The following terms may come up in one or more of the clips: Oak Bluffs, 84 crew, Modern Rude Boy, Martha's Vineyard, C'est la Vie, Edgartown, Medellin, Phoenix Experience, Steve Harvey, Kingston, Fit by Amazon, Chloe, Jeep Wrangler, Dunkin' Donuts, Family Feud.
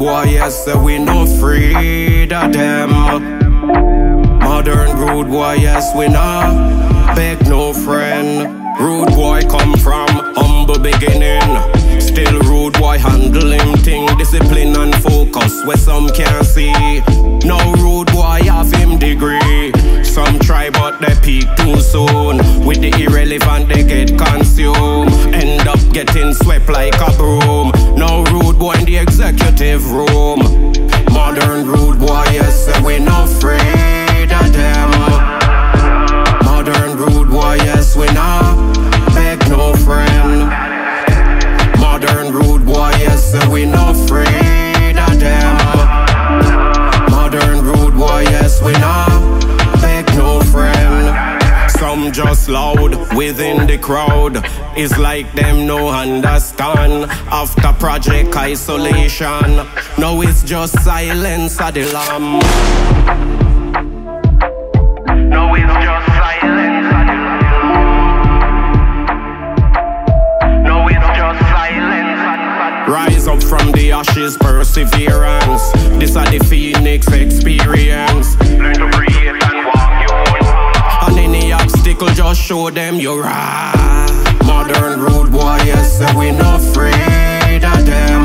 boy, yes, say we no afraid of them. Modern rude boy, yes, we nah beg no friend. Rude boy come from humble beginning, still rude boy handle him thing, discipline and focus where some can't see. No rude boy have him degree, some try but they peak too soon. With the irrelevant they get consumed, end up getting swept like a broom. No rude boy in the executive room. Modern rude boy, yes, we no afraid of them. Modern rude boy, yes, we not we no afraid of them. Modern rude boy, yes, we not beg no friend. Some just loud within the crowd, it's like them no understand. After project isolation, now it's just silence of the lamb. Rise up from the ashes, perseverance. This are the Phoenix experience. Learn to create and walk your own. On any obstacle, just show them you're right. Modern rude boy, yes, we no afraid of them.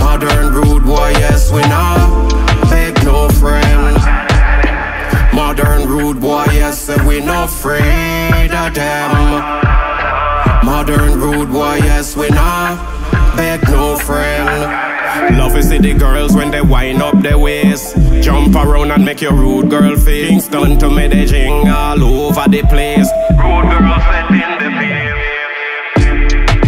Modern rude boy, yes, we not beg no friend. Modern rude boy, yes, we no afraid of them. Modern rude boy, yes, we not beg no friend. Love to see the girls when they wind up their waist, jump around and make your rude girl face. Kingston to Medellin, all over the place, rude girls setting the pace.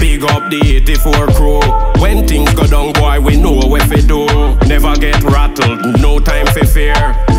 Big up the 84 crew. When things go down, boy, we know what we do. Never get rattled, no time for fear.